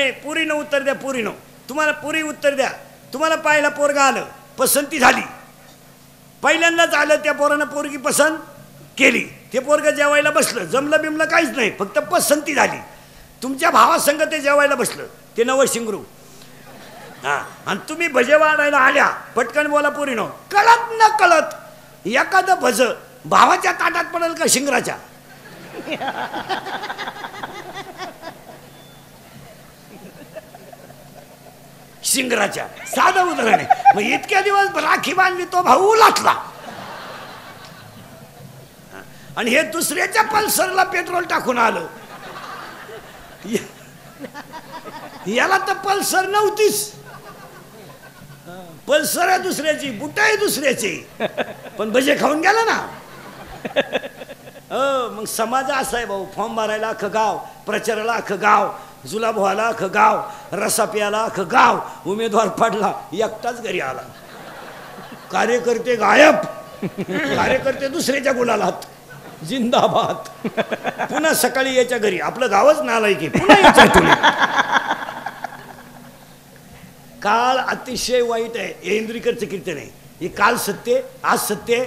नाही, पुरीनं उत्तर द्या, पुरीनं तुम्हाला पुरी उत्तर द्या. तुम्हाला पाहिला पोरगा आलं, पसंती झाली, पहिल्यांदाच आलं त्या पोरानं पोरगी पसंत केली, ते पोरगं जेवायला बसलं, जमलं बिमलं काहीच नाही, फक्त पसंती झाली. तुमच्या भावासंग ते जेवायला बसलं, ते नवं शिंगरू. हां, आणि तुम्ही भजे वाढायला आल्या, पटकन बोला पोरीनो, कळत न कळत एखादं भजं भावाच्या ताटात पडेल का शिंगराच्या? शिंगराच्या, साधं उदाहरण आहे. मग इतक्या दिवस राखी बांधली, तो भाऊ लाटला, आणि हे दुसऱ्याच्या पल्सरला पेट्रोल टाकून आलं. याला तर पल्सर नव्हतीच, पल्सर आहे दुसऱ्याची, बुटा आहे दुसऱ्याची, पण भजे खाऊन गेला ना. मग समाज असा आहे भाऊ, फॉर्म भरायला अख्खं गाव, प्रचाराला अख्खं गाव, जुलाब व्हायला अख्खं गाव, रसा प्यायला अख्खं गाव, उमेदवार पडला, एकटाच घरी आला. कार्यकर्ते गायब, कार्यकर्ते दुसऱ्याच्या गुलालात. जिंदाबाद. पुन्हा सकाळी याच्या घरी, आपलं गावच नालायकी, पुन्हा. काल अतिशय वाईट आहे. इंद्रिकरचं कीर्तन आहे हे, काल सत्य, आज सत्य,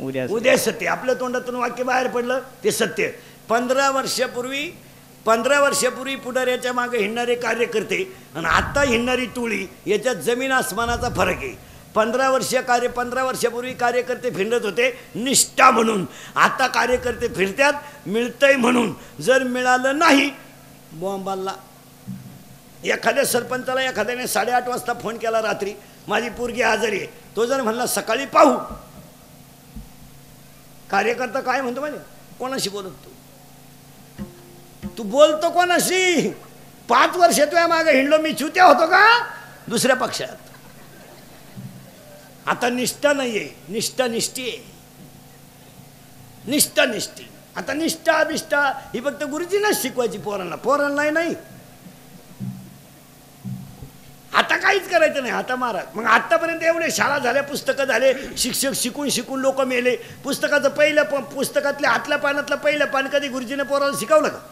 उद्या सत्य. आपल्या तोंडातून वाक्य बाहेर पडलं ते सत्य. 15 वर्षापूर्वी पुढाऱ्याच्या मागे हिंडणारे कार्यकर्ते आणि आत्ता हिंडणारी टोळी याच्यात जमीन आसमानाचा फरक आहे. 15 वर्षापूर्वी कार्यकर्ते फिरत होते निष्ठा म्हणून, आता कार्यकर्ते फिरतात मिळतंय म्हणून. जर मिळालं नाही बॉम्बाला. एखाद्या सरपंचाला एखाद्याने 8:30 वाजता फोन केला रात्री, माझी पोरगी आजारी आहे, तो जर म्हणला सकाळी पाहू, कार्यकर्ता काय म्हणतो म्हणजे, कोणाशी बोलत तू बोलतो कोणाशी? 5 वर्ष तुझ्या मागे हिंडलो मी, चुत्या होतो का दुसऱ्या पक्षात? आता निष्ठा नाहीये, निष्ठानिष्ठी आहे, निष्ठानिष्ठी. आता निष्ठा अभिष्ठा ही फक्त गुरुजींनाच शिकवायची पोरांना, पोरांनाही नाही. आता काहीच करायचं नाही आता महाराज. मग आतापर्यंत एवढे शाळा झाल्या, पुस्तकं झाले, शिक्षक शिकून शिकून लोक मेले. पुस्तकाचं पहिलं पुस्तकातल्या आतल्या पानातलं पहिलं पान कधी गुरुजीने पोराला शिकवलं का?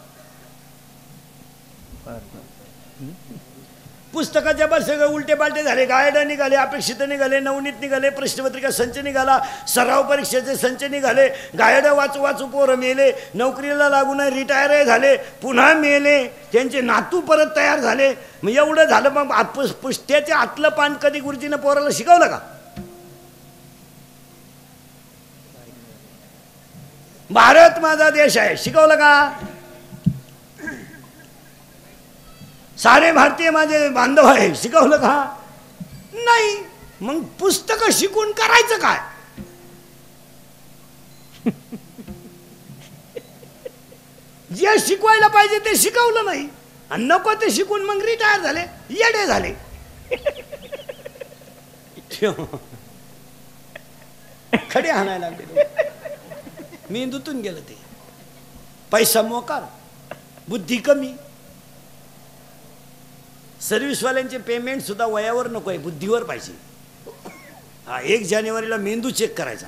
पुस्तकाच्या बस सगळे उलटे पालटे झाले, गायडं निघाले, अपेक्षित निघाले, नवनीत निघाले, प्रश्नपत्रिका संच निघाला, सराव परीक्षेचे संच निघाले, गायडं वाचू वाचू पोरं मेले, नोकरीला लागून रिटायर झाले, पुन्हा मेले, त्यांचे नातू परत तयार झाले. मग एवढं झालं, मग पुष्ट्याच्या आतलं पान कधी गुरुजीनं पोराला शिकवलं का? भारत माझा देश आहे शिकवलं का? सारे भारतीय माझे बांधव आहे शिकवलं का? नाही. मग पुस्तक शिकून करायचं काय? जे शिकवायला पाहिजे ते शिकवलं नाही, आणि नको ते शिकून मग रिटायर झाले, येडे झाले. खडे हाणायला लागले, मी दुतून गेलं ते. पैसा मोकार, बुद्धी कमी. सर्व्हिसवाल्यांचे पेमेंट सुद्धा वयावर नको आहे, बुद्धीवर पाहिजे. हा, 1 जानेवारीला मेंदू चेक करायचा.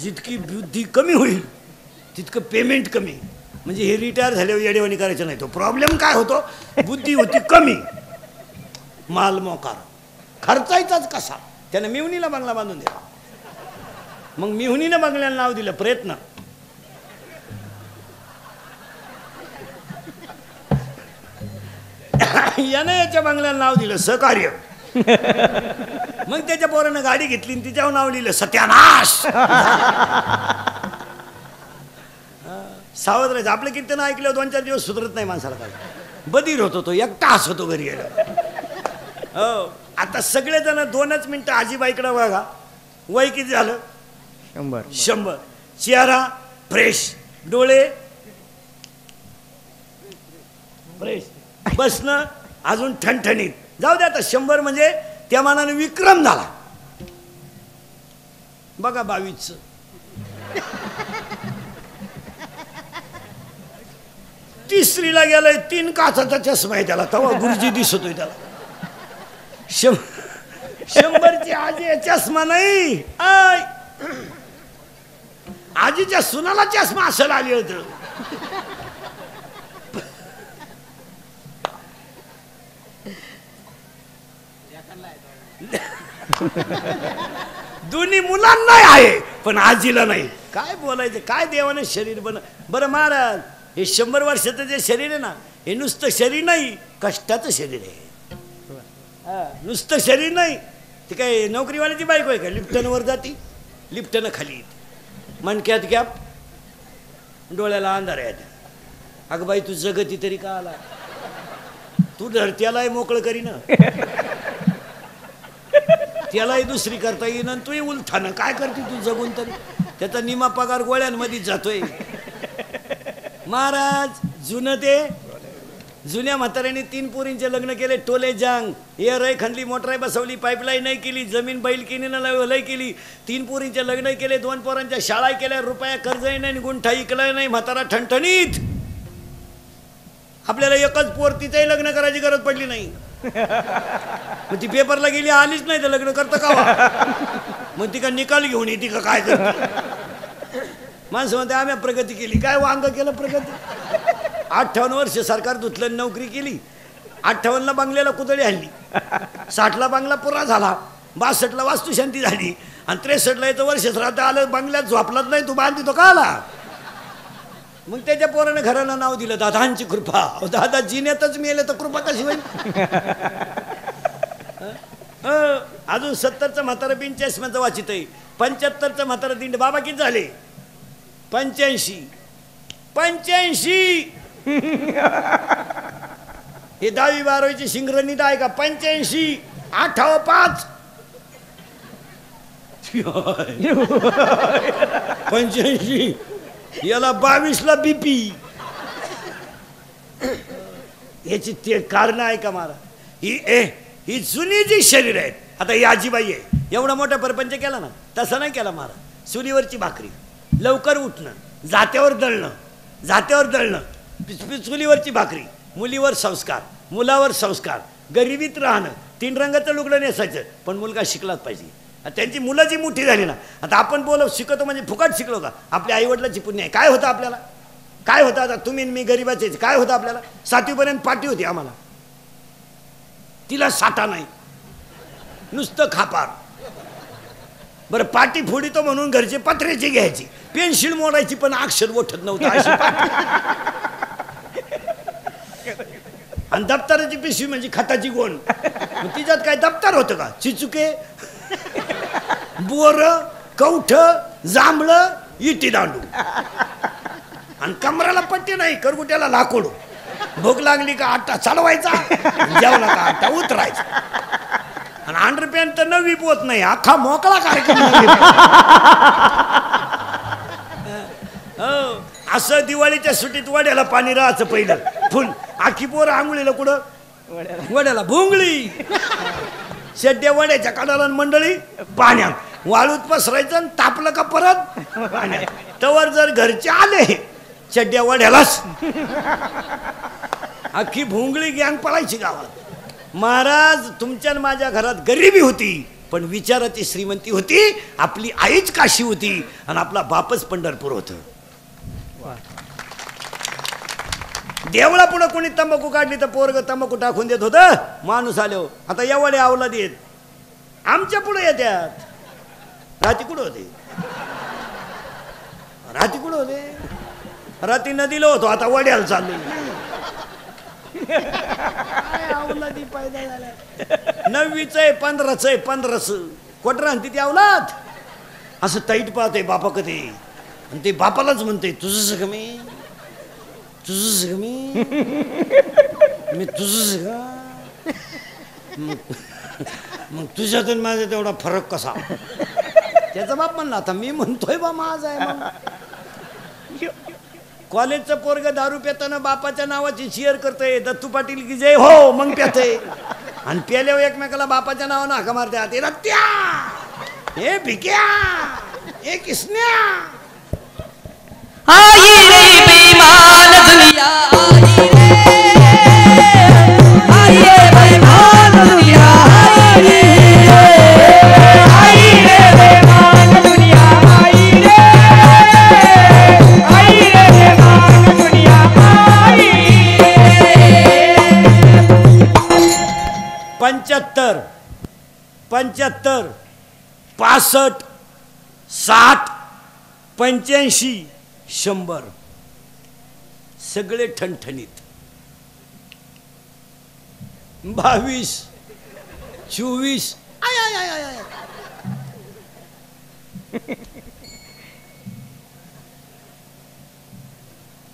जितकी बुद्धी कमी होईल तितकं पेमेंट कमी. म्हणजे हे रिटायर झाल्यावर येडेवाणी करायचं नाही. तो प्रॉब्लेम काय होतो, बुद्धी होती कमी, माल मोकार, खर्चायचाच कसा. त्यानं मिहुनीला बंगला बांधून दिला, मग मिहुनीनं बंगल्याला नाव दिलं प्रयत्न. यानं याच्या बंगल्याला नाव दिलं सहकार्य. मग त्याच्या पोरानं गाडी घेतली, तिच्यावर नाव लिहिलं सत्यानाश. सावध राहायचं. आपलं कीर्तन ऐकलं 2-4 दिवस सुधरत नाही माणसाला, काय बधीर होतो तो, एकटा हसतो घरी गेला. आता सगळेजण 2च मिनिटं आजीबाईकडे बघा. वय किती झालं? 100. चेहरा फ्रेश, डोळे फ्रेश, बसणं अजून ठणठणीत. जाऊ द्या, आता 100 म्हणजे त्या मानाने विक्रम झाला बघा. 22 तिसरीला गेलाय, 3 काचाचा चष्मा आहे त्याला, तेव्हा गुरुजी दिसतोय त्याला. 100ची आजी चष्मा नाही, आजीच्या सुनाला चष्मा असायला आली होत. दोन्ही मुलांना आहे पण आजीला नाही। काय बोलायचं, काय देवाने शरीर बन। बरं महाराज हे 100 वर्षाचं जे शरीर आहे ना हे नुसतं शरीर नाही, कष्टाचं शरीर आहे। नुसतं शरीर नाही, ती काय नोकरीवाल्याची बायको आहे का लिफ्टन वर जाती लिफ्टन खाली, मणक्यात गॅप, डोळ्याला अंधार आहे। अगं बाई तू जगती तरी का आला, तू धरत्याला मोकळं करी ना त्यालाही दुसरी करता येईन आणि तूही उलथानं काय करते तू जगून तरी, त्याचा निमा पगार गोळ्यांमध्ये जातोय। महाराज जुनं ते जुन्या म्हाताऱ्याने 3 पोरींचे लग्न केले, टोले जांग, एरय खणली, मोटराई बसवली, पाईपलाईन नाही केली, जमीन बैलकिनीनं लय केली, 3 पोरींचे लग्न केले, 2 पोरांच्या शाळा केल्या, रुपया कर्जही नाही, गुंठा इकला नाही, म्हातारा ठणठणीत। आपल्याला एकच पोर तिचंही लग्न करायची गरज पडली नाही, मग ती पेपरला गेली आलीच नाही तर लग्न करतं का, मग ती का निकाल घेऊन येते का काय करते। माणसं म्हणते आम्ही प्रगती केली, काय वांग केलं प्रगती। 58 वर्ष सरकार धुतलं, नोकरी केली, 58ला बंगल्याला कुदळी हल्ली, 60ला बंगला पुरा झाला, 62ला वास्तुशांती झाली आणि 63ला येतं वर्ष श्राद्ध आलं, बंगल्यात झोपलाच नाही, तू बांधतो का आला। मग त्याच्या पोराने घराला नाव दिलं दादांची कृपा। दादा जिन्यातच मेले तर कृपा कशी होईल। अजून 70चं म्हातारा बिन चष्म्याचं वाचित आहे, 75चं म्हातारा दिंड बाबा किती झाले 85 हे 10वी 12वीची शिंगरणीत आहे का 85 8 5 85, याला 22ला BP, याची ते कारण आहे का मला। ही जुनी जी शरीर आहेत, आता ही आजीबाई आहे, एवढा मोठा परपंच केला ना तसा नाही केला मला। चुलीवरची भाकरी, लवकर उठणं, जात्यावर दळणं, चुलीवरची भाकरी, मुलीवर संस्कार, मुलावर संस्कार, गरिबीत राहणं, 3 रंगाचं लुगडं नेसायचं, पण मुलगा शिकलाच पाहिजे। त्यांची मुलं जी मोठी झाली ना, आता आपण शिकतो म्हणजे फुकट शिकलो का, आपल्या आईवडिलाची पुण्य आहे। काय होतं आपल्याला, काय होतं, आता तुम्ही मी गरिबाचे, काय होतं आपल्याला 7वीपर्यंत पाठी होती आम्हाला, तिला साठा नाही, नुसतं खापार। बरं पाठी फोडीतो म्हणून घरचे पत्र्याची घ्यायची, पेन्सिल मोडायची पण अक्षर ओठत नव्हतं, आणि दप्तराची पिशवी म्हणजे खताची गोण, तिच्यात काय दप्तर होतं का, चिचुके, बोर, कवठ, जांभळं, इटी दांडू, आणि कमराला पट्टी नाही, करगुट्याला लाकूड, भूक लागली का आटा चालवायचा, जेवला का आटा उतरायचा, आणि अंडरपॅन्ट तर नवी पोत नाही, अख्खा मोकळा कार्यक्रम। असं दिवाळीच्या सुट्टीत वड्याला पाणी राहायचं पहिलं, फुल आखी पोर आंघोळीला कुठं वड्याला भोंगळी शेड्या वड्याच्या काढाला, मंडळी पाण्यात वाळूत पसरायचं, तापलं का परत पाण्यात, तवर जर घरचे आले शेड्या वड्यालाच आखी भोंगळी गँग पळायची गावात। महाराज तुमच्या माझ्या घरात गरिबी होती पण विचाराची श्रीमंती होती, आपली आईच काशी होती आणि आपला बापच पंढरपूर होतं। देवळा पुढे कोणी तंबाखू काढली तर पोरग तंबाखू टाकून देत होतं, माणूस आलो आता एवढे आवला देत आमच्या पुढे येत्यात। राती कुठं होते राती नदीला होतो, आता वड्याला चाललो नववीच आहे 15 कोटरा तिथे आवलात, असं ताईट पाहते बापा कधी, आणि ते बापालाच म्हणते तुझं सगळं मी मग तुझ्यातून माझा तेवढा फरक कसा। त्याचा बाप म्हणला आता मी म्हणतोय बा माझा आहे। कॉलेजचं पोरग दारू पेताना बापाच्या नावाची शेअर करतोय, दत्तू पाटील की जय हो मग पेतय, आणि पेल्यावर एकमेकाला बापाच्या नावानं हाका मारतात, हे रत्या, हे भिक्या, हे किसन्या। आई रे बेईमान दुनिया, आई रे बेईमान दुनिया, आई रे बेईमान दुनिया, आई रे बेईमान दुनिया, आई रे। 75 65, 60, 85, 100 सगळे ठणठणीत. 22, 24 आय आय आय आय.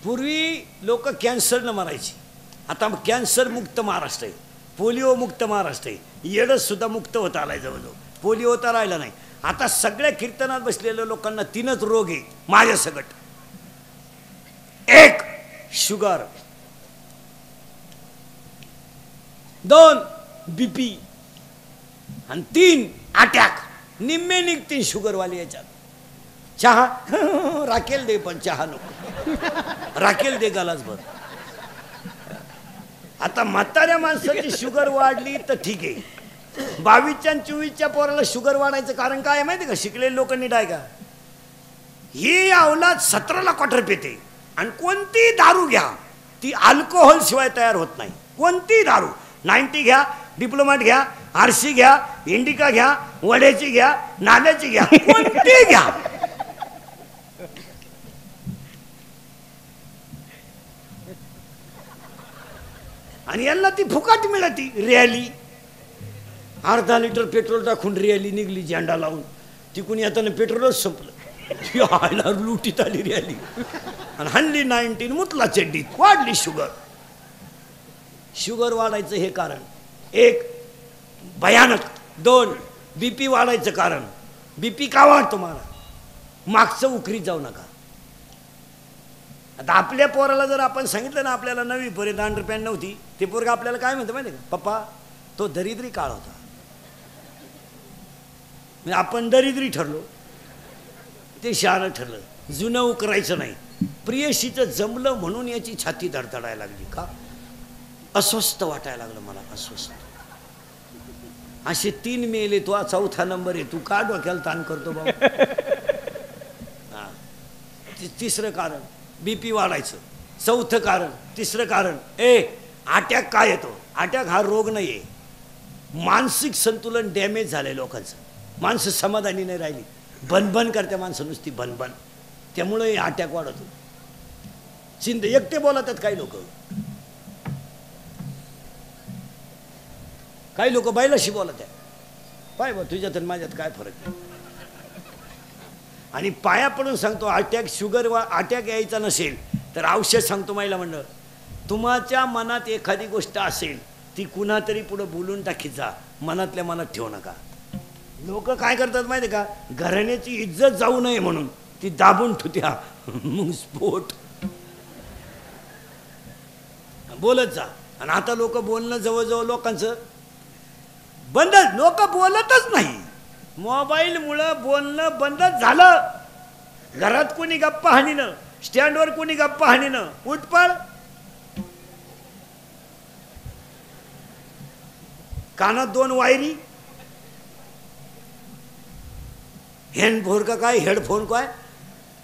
पूर्वी लोक कैंसर न मरायची, आता कैंसर मुक्त महाराष्ट्र आहे, पोलिओ मुक्त महाराष्ट्र आहे, येडस सुद्धा मुक्त होता आलाय जवळजवळ, पोलिओ तर राहिला नाही. आता सगळ्या कीर्तनात बसलेल्या लोकांना तीनच रोग आहे माझ्या सगट. 1 शुगर, 2 बीपी आणि 3 अटॅक. निम्मे निघतील शुगरवाले याच्यात. चहा राखेल दे पण चहा नको, राखेल दे गालाच भर. आता म्हाताऱ्या माणसाची शुगर वाढली तर ठीक आहे. 22 आणि 24 पोराला शुगर वाढायचं कारण काय माहिती का? शिकलेले लोक नीट आहे का? ही अवलाद 17ला क्वार्टर पिते आणि कोणती दारू घ्या ती अल्कोहोल शिवाय तयार होत नाही. कोणती दारू 90 घ्या, डिप्लोमॅट घ्या, आरसी घ्या, इंडिका घ्या, वड्याची घ्या, नाल्याची घ्या, कोणती घ्या, आणि यांना ती फुकट मिळाली. रॅली 1/2 लिटर पेट्रोल टाकून रॅली निघली झेंडा लावून, तिकून येताना पेट्रोलच संपलं, लुटीत आली रॅली आणि हल्ली 19 मुतला चड्डीत वाढली शुगर. शुगर वाढायचं हे कारण 1 भयानक, 2 बीपी वाढायचं कारण. बीपी का वाढतो महाराज? मागचं उकरी जाऊ नका. आता आपल्या पोराला जर आपण सांगितलं ना, आपल्याला 9वीपर्यंत अंडरपॅन्ट नव्हती, ते पोरगा आपल्याला काय म्हणतं माहिती का? पप्पा तो दरिद्री काळ होता. म्हणजे आपण दरिद्री ठरलो, ते शाळा ठरलं. जुनं उकरायचं नाही. प्रियशीचं जमलं म्हणून याची छाती धडधडायला लागली का? अस्वस्थ वाटायला लागलं मला, अस्वस्थ. असे 3 मेले, तो 4था नंबर आहे. तू का डोक्याला ताण करतो बाबा? 3रं कारण बीपी वाढायचं. 4थं कारण, 3रं कारण अटॅक. काय येतो अटॅक? हा रोग नाही आहे, मानसिक संतुलन डॅमेज झालं आहे लोकांचं. माणसं समाधानी नाही राहिली, बनबन करते माणसं, नुसती बनबन. त्यामुळे अटॅक वाढतो. शिंदे एकटे बोलतात काही लोक, काही लोक बैलाशी बोलत आहे. पाय बा तुझ्यात आणि माझ्यात काय फरक आहे? आणि पाया पडून सांगतो, अटॅक शुगर वा अटॅक यायचा नसेल तर औषध सांगतो. माईला म्हणलं, तुमच्या मनात एखादी गोष्ट असेल ती कुणातरी पुढं बोलून टाकी जा, मनातल्या मनात ठेवू नका. लोक काय करतात माहिती का? घराण्याची इज्जत जाऊ नये म्हणून ती दाबून ठेवत्या, मग स्फोट. बोलत जा. आणि आता लोक बोलणं जवळजवळ लोकांचं बंद. लोक बोलतच नाही. मोबाईल मुळे बोलणं बंद झालं. घरात कोणी गप्पा हाणीनं, स्टँडवर कोणी गप्पा हाणीनं, उठपळ. कानात 2 वायरी. हेडफोन का काय? हेडफोन काय?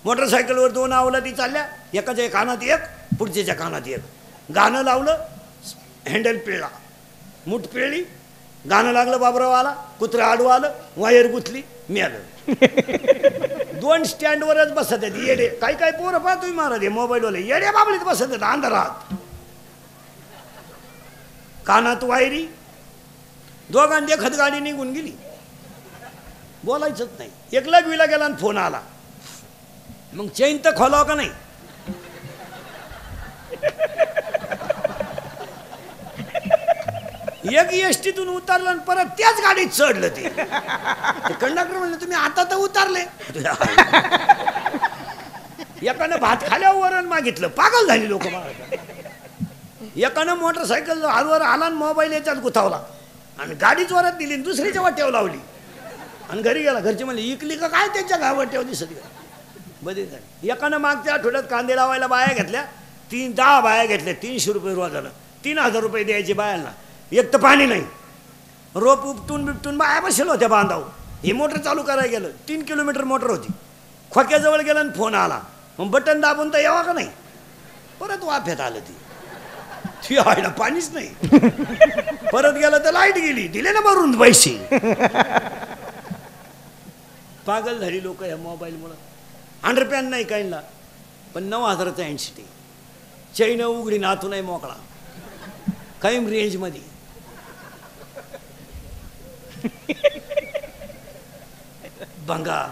मोटरसायकलवर 2 अवलादी चालल्या, एकाच्या कानात एक, पुढच्याच्या कानात एक. गाणं लावलं, हँडल पिळला, मूठ पिळली, गाणं लागलं, बाबराव आला, कुत्रा आडवा आलं, वायर गुतली, मी आलं. 2 स्टँडवरच बसत आहेत येडे. काय काय पोरं पहा तुम्ही महाराज, मोबाईलवाले येडे बाबळीत बसत आहेत अंधारात. कानात वायरी, दोघांनी एखाद गाडी निघून गेली, बोलायचंच नाही. एकला विला गेला आणि फोन आला, मग चैन तर खोलावं का नाही? एक एसटीतून उतरलं आणि परत त्याच गाडीत चढलं. ते कंडक्टर म्हणलं, तुम्ही आता तर उतरले. एकानं भात खाल्यावर वरण मागितलं, पागल झाली लोक. एकानं मोटरसायकल हरवर आला आणि मोबाईल याच्यात गुतावला आणि गाडीच वरात दिली, दुसरीच्या वाट्यावर लावली आणि घरी गेला. घरचे म्हणले, इकली का काय त्याच्या गावाट्यावर दिसत बदल झाली. एकानं मागच्या आठवड्यात कांदे लावायला बाया घेतल्या, 10 बाया घेतल्या, 300 रुपये रोज झालं. 3000 रुपये द्यायचे बायांना. एक तर पाणी नाही, रोप उपटून बिपटून बाया बसेल होत्या बांधाव. हे मोटर चालू करायला गेलं, 3 किलोमीटर मोटर होती. खोक्याजवळ गेलं आणि फोन आला, मग बटन दाबून तर यावा का नाही? परत वाफ्यात आलं ती आयला, पाणीच नाही. परत गेलं तर लाईट गेली, दिले ना भरून पैसे. पागलधारी लोक ह्या मोबाईलमुळं. 100 रुपयां नाही काहीला, पण 9,000चं अँसिटी. चैन उघडी नातू नाही मोकळा, कायम रेंजमध्ये. बंगार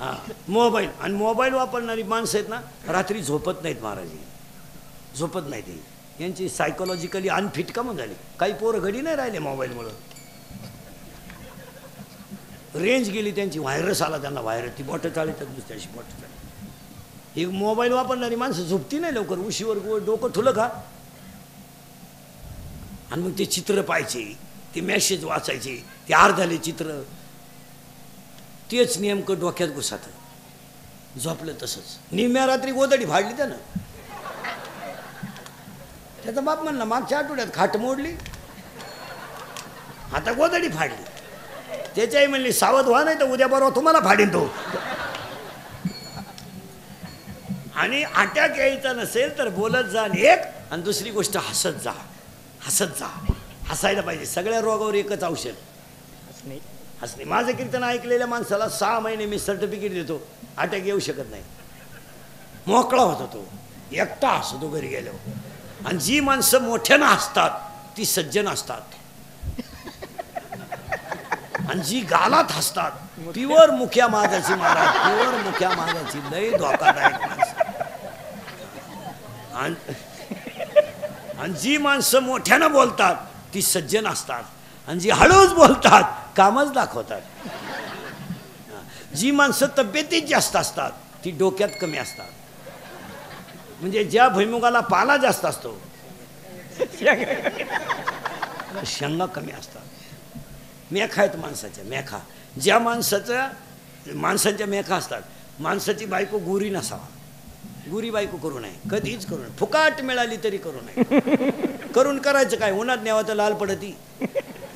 हाँ मोबाईल. आणि मोबाईल वापरणारी माणसं आहेत ना, रात्री झोपत नाहीत महाराज, झोपत नाहीत. यांची सायकोलॉजिकली अनफिट कम झाली. काही पोरं घडी नाही राहिले मोबाईलमुळे, रेंज गेली त्यांची, व्हायरस आला त्यांना. व्हायरस ती बॉटल चालतात दुसऱ्याशी बॉटल चालत. ही मोबाईल वापरणारी माणसं झोपती नाही लवकर, उशीवर डोकं ठुलं का. आणि मग ते चित्र पाहायचे, ते मेसेज वाचायचे, ते अर्धाले चित्र, तेच नेमकं डोक्यात घुसतं. झोपलं तसंच, निम्या रात्री गोदडी फाडली त्यानं. त्याचा बाप म्हणला मागच्या आठवड्यात खाट मोडली, आता गोदडी फाडली. त्याच्याही म्हणली सावध व्हा, नाही तर उद्या बरोबर तुम्हाला फाडीन तो. आणि अटॅक यायचा नसेल तर बोलत जा एक, आणि दुसरी गोष्ट हसत जा. हसत जा, हसायला पाहिजे. सगळ्या रोगावर एकच औषध हसणे. माझं कीर्तन ऐकलेल्या माणसाला 6 महिने मी सर्टिफिकेट देतो, अटॅक येऊ शकत नाही. मोकळा होता तो, एकटा हसतो घरी गेलो. आणि जी माणसं मोठ्यानं हसतात ती सज्जन असतात, आणि जी गालात हसतात प्युअर मुख्या मागाची. महाराज प्युअर मुख्या मागाची लय धोकादायक माणसं. आणि जी माणसं मोठ्यानं बोलतात ती सज्जन असतात, आणि जी हळूच बोलतात कामच दाखवतात. जी माणसं तब्येतीत जास्त असतात ती डोक्यात कमी असतात. म्हणजे ज्या भुईमुगाला पाला जास्त असतो शेंगा कमी असतात. मेखा आहेत माणसाच्या, मेखा. ज्या माणसांच्या मेखा असतात, माणसाची बायको गोरी नसावा, गोरी बायको करू नये, कधीच करू नये. फुकाट मिळाली तरी करू नये. करून करायचं काय, उन्हात न्यावा तर लाल पडती,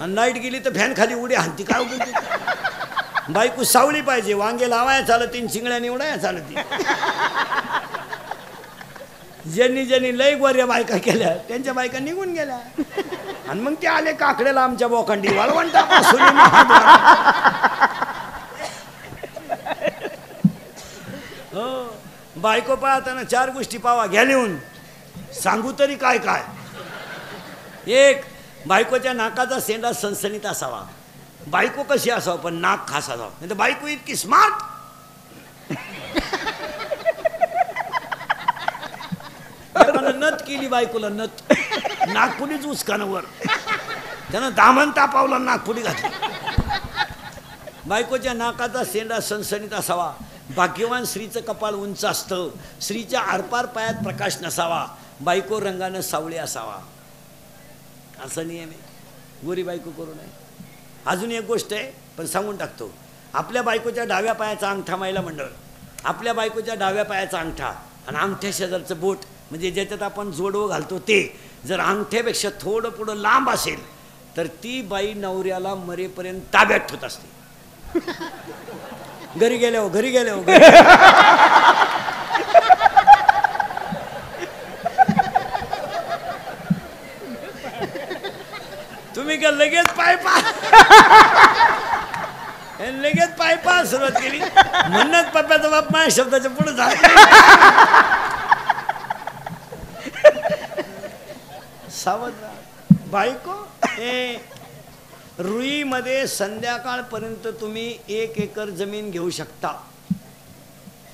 आणि लाईट गेली तर फॅन खाली उडी हाणती. काय उगवते बायको सावली पाहिजे. वांगे लावाया चालतीन, शिंगड्या निवडाया चालती. ज्यांनी ज्यांनी लय गोऱ्या बायका केल्या त्यांच्या बायका निघून गेल्या, आणि मग ते आले काकड्याला आमच्या बोखंडी वाळवंटा. हो बायको पाहताना 4 गोष्टी पावा घ्या लिहून. सांगू तरी काय काय. 1, बायकोच्या नाकाचा सेंडा सनसनीत असावा. बायको कशी असावं, पण नाक खास असावं. नाही तर बायको इतकी स्मार्ट नत केली बायकोला, नत नागपुडीच उचकानावर त्यानं दामन तापावला, नागपुडी घातली. बायकोच्या नाकाचा सेंडा सनसनीत असावा. भाग्यवान स्त्रीचं कपाळ उंच असतं. स्त्रीच्या आरपार पायात प्रकाश नसावा. बायको रंगानं सावळी असावा. असं नियम आहे, गोरी बायको करू नये. अजून एक गोष्ट आहे पण सांगून टाकतो. आपल्या बायकोच्या डाव्या पायाचा अंगठा मायला मंडळ, आपल्या बायकोच्या डाव्या पायाचा अंगठा आणि अंगठ्या शेजारचं बोट, म्हणजे ज्याच्यात आपण जोडवं घालतो ते, जर अंगठ्यापेक्षा थोडं पुढं लांब असेल तर ती बाई नवऱ्याला मरेपर्यंत ताब्यात ठेवत असते. घरी गेल्या हो, घरी गेल्या हो. तुम्ही का लगेच लगेच पाय पा सुरुवात केली. म्हणत पप्प्याचा बाप माझ्या शब्दाच्या पुढे झाला. सावध राहा बायको. रुईमध्ये संध्याकाळपर्यंत तुम्ही 1 एकर जमीन घेऊ शकता,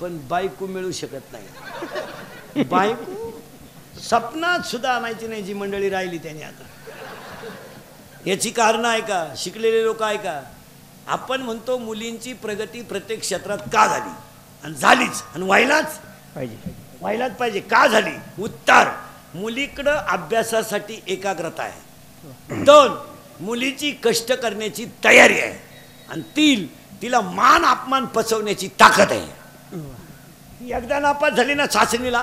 पण बायको मिळू शकत नाही. बायको स्वप्नात सुद्धा आणायची नाही. जी मंडळी राहिली त्यांनी आता याची कारणं आहे का, शिकलेले लोक आहे का. आपण म्हणतो मुलींची प्रगती प्रत्येक क्षेत्रात का झाली, आणि झालीच, आणि व्हायलाच पाहिजे. का झाली? उत्तर: मुलीकडं अभ्यासासाठी एकाग्रता आहे. 2, मुलीची कष्ट करण्याची तयारी आहे. आणि 3, तिला मान अपमान पचवण्याची ताकद आहे. एकदा नापास झाली ना चाचणीला,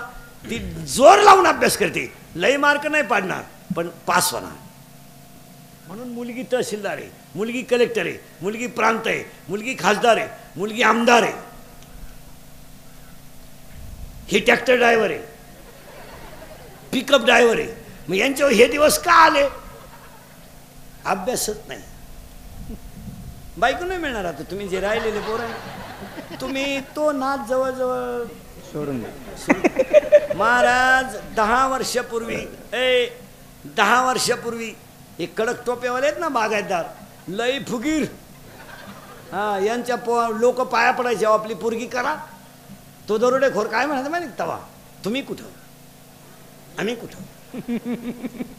ती जोर लावून अभ्यास करते. लय मार्क नाही पाडणार, पण पास होणार. म्हणून मुलगी तहसीलदार आहे, मुलगी कलेक्टर आहे, मुलगी प्रांत आहे, मुलगी खासदार आहे, मुलगी आमदार आहे, ही ट्रॅक्टर ड्रायव्हर आहे, पिकअप ड्रायव्हर आहे. मग यांच्यावर हे दिवस का आले? अभ्यासच नाही. बायको नाही मिळणार आता तुम्ही जे राहिलेले पोरं तुम्ही तो नाद जवळजवळ सोडून द्या. महाराज 10 वर्षापूर्वी 10 वर्षापूर्वी हे कडक टोपेवाले आहेत ना बागायतदार लय फुगीर हां यांच्या लोक पाया पडायचे आपली पोरगी करा तो दरोडेखोर काय म्हणायचं माहिती तवा तुम्ही कुठं आम्ही कुठं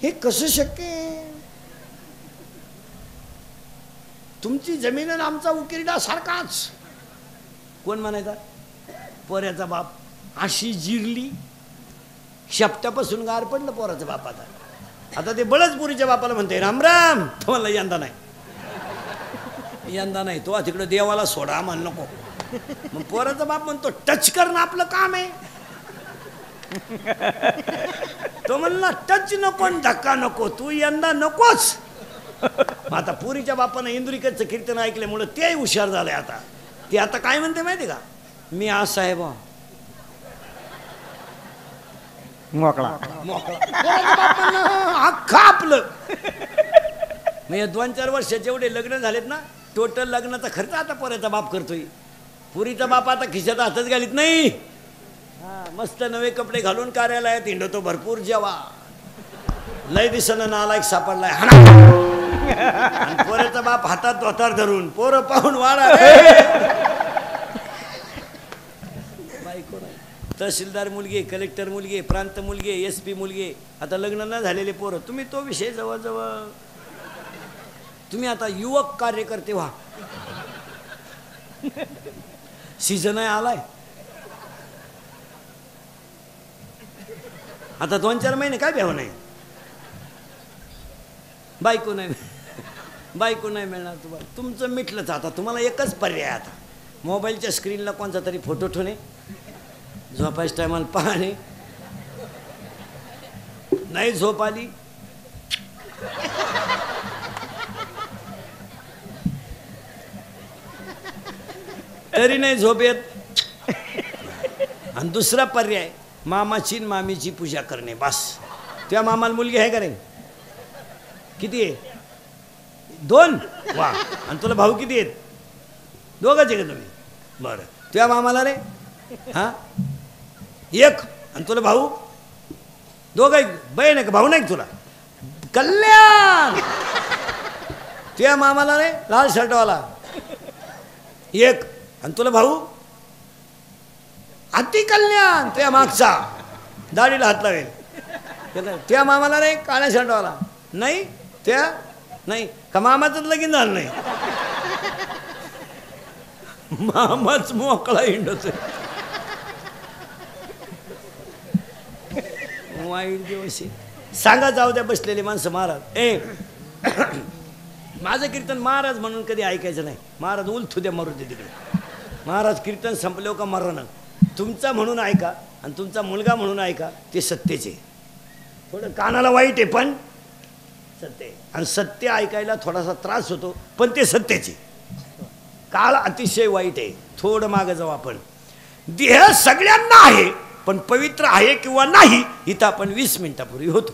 हे कसं शक्य आहे. तुमची जमीन आणि आमचा उकिरडा सारखाच कोण म्हणायचा पोऱ्याचा बाप अशी जिरली शब्दापासून गार पडलं पोराचा बापाचा. आता ते बळजपुरीच्या बापाला म्हणते राम राम तुम्हाला यंदा नाही तो तिकडे देवाला सोडा म्हण नको मग पोराचा बाप म्हणतो टच करणं आपलं काम आहे तो म्हणला टच नको धक्का नको तू यंदा नकोच. आता पुरीच्या बापाने इंदुरीकरचं कीर्तन ऐकल्यामुळे ते हुशार झाले. आता ते आता काय म्हणते माहिती का मी आज साहेब मोकळा अख्खा आपलं म्हणजे 2-4 वर्ष जेवढे लग्न झालेत ना टोटल लग्नाचा खर्च आता पोऱ्याचा बाप करतोय. पुरीचा बाप आता खिशात हातच घालीत नाही मस्त नवे कपडे घालून कार्यालयात हिंडतो भरपूर जेवा लय दिसणं नालायक सापडलाय पोऱ्याचा बाप हातात धोतार धरून पोरं पाहून वाढा तहसीलदार मुलगी कलेक्टर मुलगी प्रांत मुलगी एस पी मुलगी आता लग्न न झालेले पोरं तुम्ही तो विषय जवळजवळ तुम्ही आता युवक कार्यकर्ते व्हा सीझन आलाय. आता 2-4 महिने काय भेव नाही बायको नाही मिळणार तुम्हाला तुमचं मिटलंच. आता तुम्हाला एकच पर्याय आता मोबाईलच्या स्क्रीनला कोणता तरी फोटो ठेवणे झोपायच्या टायमाला पाहणे नाही झोप आली तरी नाही झोप येत आणि दुसरा पर्याय मामाची आणि मामीची पूजा करणे बस. त्या मामाला मुलगी आहे का रे किती आहे 2 वा आणि तुला भाऊ किती आहेत 2च आहे का तुम्ही बरं तुझ्या मामाला रे हां 1 आणि तुला भाऊ 2 बहीण आहे का भाऊ नाही तुला कल्याण तुझ्या मामाला रे लाल शर्टवाला 1 आणि तुला भाऊ अति कल्याण तुझ्या मागचा दाढीला हात लावेल त्या मामाला रे काळ्या शर्टवाला नाही त्या नाही का मामाचं लगीन झालं नाही मामाच मोकळा हिंडत वाईट दिवस सांगा जाऊ द्या बसलेले माणसं महाराज माझं कीर्तन महाराज म्हणून कधी ऐकायचं नाही महाराज उलथू द्या मरू दे तिकडे महाराज कीर्तन संपले का मरण तुमचा म्हणून ऐका आणि तुमचा मुलगा म्हणून ऐका ते सत्तेचे थोडं कानाला वाईट आहे पण सत्य आणि सत्य ऐकायला थोडासा त्रास होतो पण ते सत्याचे काळ अतिशय वाईट आहे. थोडं मागं जाऊ आपण देह सगळ्यांना आहे पण पवित्र आहे किंवा नाही इथं आपण 20 मिनिटापूर्वी होतो.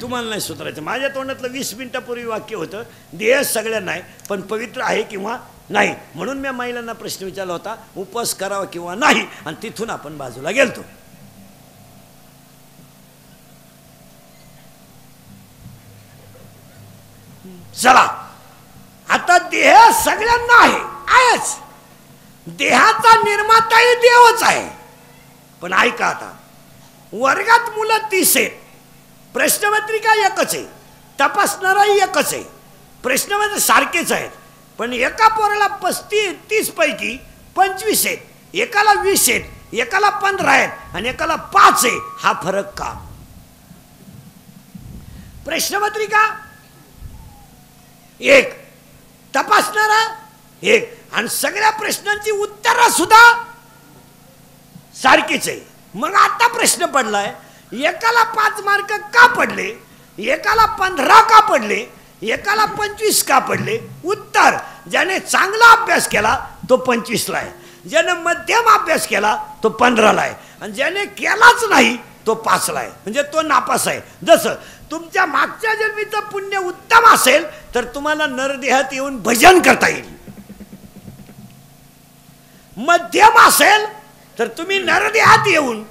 तुम्हाला नाही सुधारायचं माझ्या तोंडातलं 20 मिनिटापूर्वी वाक्य होतं देह सगळ्यांना आहे पण पवित्र आहे किंवा नाही म्हणून मी महिलांना प्रश्न विचारला होता उपवास करावा किंवा नाही आणि तिथून आपण बाजूला गेलतो. चला आता देह सगळ्यांना आहेच देहाचा निर्माताही देवच आहे पण ऐका आता वर्गात मुलं 30 आहेत प्रश्नपत्रिका एकच आहे तपासणाराही एकच आहे प्रश्नपत्र सारखेच आहेत पण एका पोराला 35-30 पैकी 25 आहेत एकाला 20 आहेत एकाला 15 आहेत आणि एकाला 5 आहे. हा फरक का प्रश्नपत्रिका 1 तपासणारा 1 आणि सगळ्या प्रश्नांची उत्तरं सुद्धा सारखीच आहे. मग आता प्रश्न पडलाय एकाला 5 मार्क का पडले एकाला 15 का पडले एकाला 25 का पडले. उत्तर ज्याने चांगला अभ्यास केला तो 25 ला आहे ज्याने मध्यम अभ्यास केला तो 15 ला आहे आणि ज्याने केलाच नाही तो पासला आहे म्हणजे तो नापास आहे। जसं तुमच्या मागच्या जन्मीचं पुण्य उत्तम असेल तर तुम्हाला नरदेहात येऊन भजन करता येईल, मध्यम असेल तर तुम्ही नरदेहात येऊन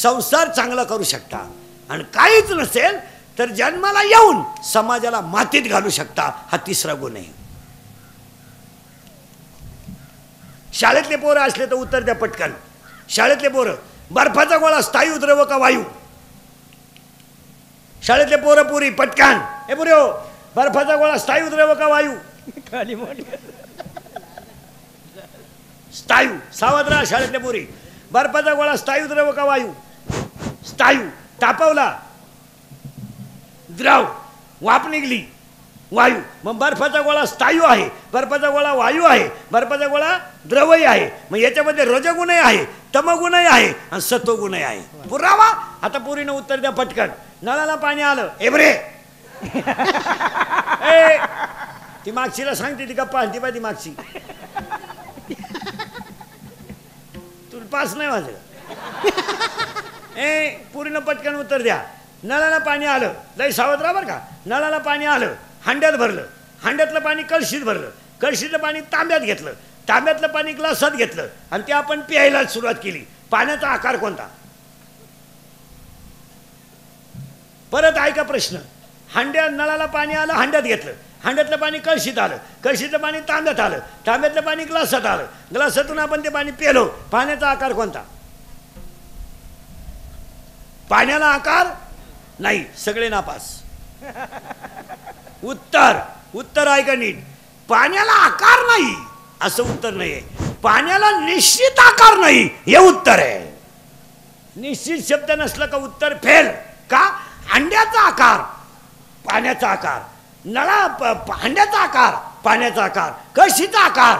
संसार चांगला करू शकता, आणि काहीच नसेल तर जन्माला येऊन समाजाला मातीत घालू शकता। हा तिसरा गुण आहे। शाळेतले पोरं असले तर उत्तर द्या पटकन। शाळेतले पोरं बर्फाचा गोळा स्थायी उद्रव का वायू? शाळेतले पोरं पुरी पटकन, हे पुरे हो, बर्फाचा गोळा स्थायी उद्रव का वायू? खाली स्थायू, सावध राहा शाळेतले पोरी। बर्फाचा गोळा स्थायी उद्रव का वायू? स्थायू। तापवला द्रव, वाफ निघली वायू। मग बर्फाचा गोळा स्थायू आहे, बर्फाचा गोळा वायू आहे, बर्फाचा गोळा द्रवही आहे। मग याच्यामध्ये रजगुणही आहे, तमगुणही आहे आणि सत्वगुणही आहे। पुरावा। आता पुरीनं उत्तर द्या पटकन। नळाला पाणी आलं, एवरे ती मागशीला सांगते, ती गप्पा ती पाहिजे मागशी, तुला पास नाही माझं। ए पुरीनं पटकन उत्तर द्या। नळाला पाणी आलं, लय सावध राहा बरं का। नळाला पाणी आलं, हांड्यात भरलं, हांड्यातलं पाणी कळशीत भरलं, कळशीतलं पाणी तांब्यात घेतलं, तांब्यातलं पाणी ग्लासात घेतलं आणि ते आपण प्यायला सुरुवात केली। पाण्याचा आकार कोणता? परत ऐका प्रश्न। हांड्या नळाला पाणी आलं, हांड्यात घेतलं, हांड्यातलं पाणी कळशीत आलं, कळशीतलं पाणी तांब्यात आलं, तांब्यातलं पाणी ग्लासात आलं, ग्लासातून आपण ते पाणी प्यालो। पाण्याचा आकार कोणता? पाण्याला आकार नाही, सगळे नापास। उत्तर उत्तर ऐका नीट। पाण्याला आकार नाही असं उत्तर नाही, पाण्याला निश्चित आकार नाही हे उत्तर आहे। निश्चित शब्द नसला का उत्तर फेल। का? हांड्याचा आकार पाण्याचा आकार, नळा हांड्याचा आकार पाण्याचा आकार, कळशीचा आकार